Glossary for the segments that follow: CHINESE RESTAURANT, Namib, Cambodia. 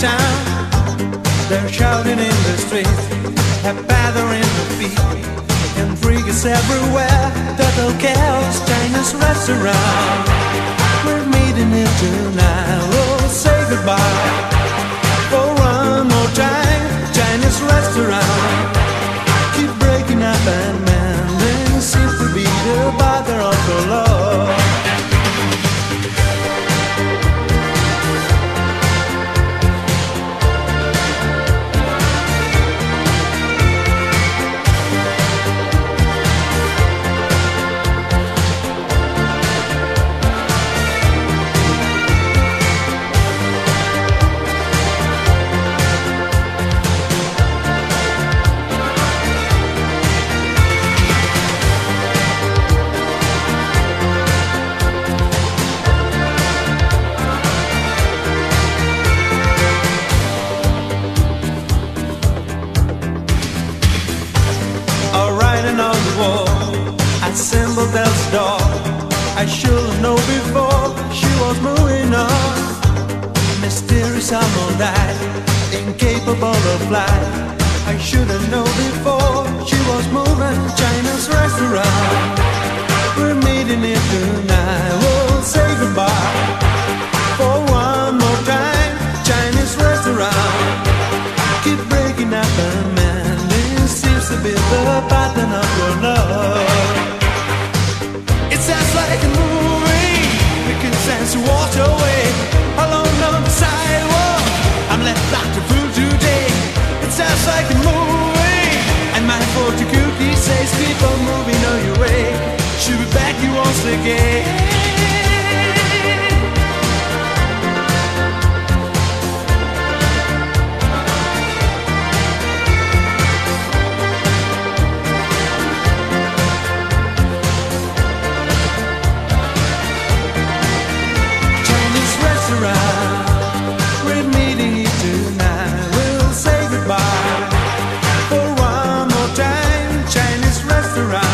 downtown. They're shouting in the streets, have feather in the feet, and freak is everywhere. Total chaos, Chinese restaurant. We're meeting here tonight. Oh, say goodbye for one more time, Chinese restaurant. Keep breaking up and mending, seems to be the bother of the law. On the wall, I symbol that's door. I should know before she was moving on. Mysterious someone died, incapable of flight. I should have known before she was moving. China's restaurant. We're meeting here tonight. We'll say goodbye for one more time. Chinese restaurant. Keep breaking up the man. This seems to be the pattern of your love. It sounds like a movie. We can sense you walked away alone on the sidewalk. I'm left like a fool today. It sounds like a movie. And my photo cookie says keep on moving on your way. She'll be back you once again. We're meeting here tonight. We'll say goodbye for one more time. Chinese restaurant.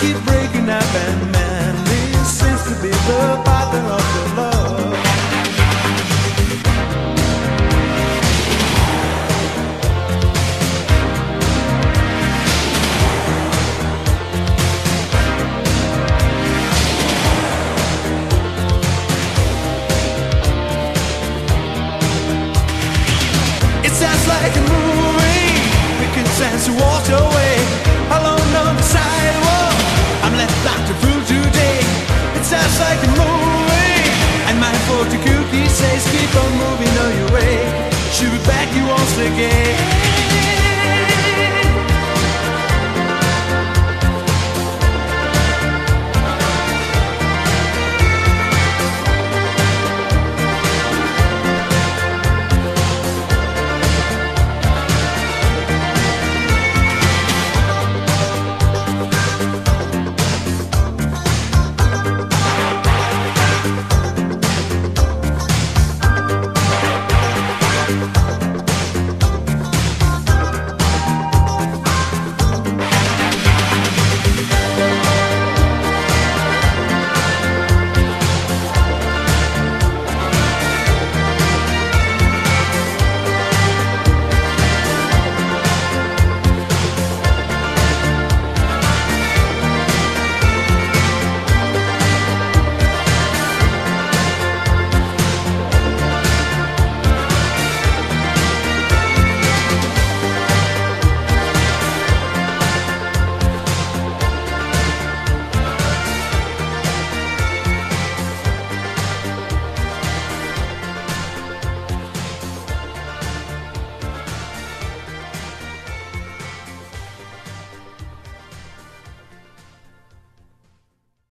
Keep breaking up and mending. This seems to be the pattern of the love. Like a movie, we can sense you walked away alone on the sidewalk. I'm left like a fool today. It sounds like a movie, and my photo cookie says keep on moving on your way. She'll be back you once again.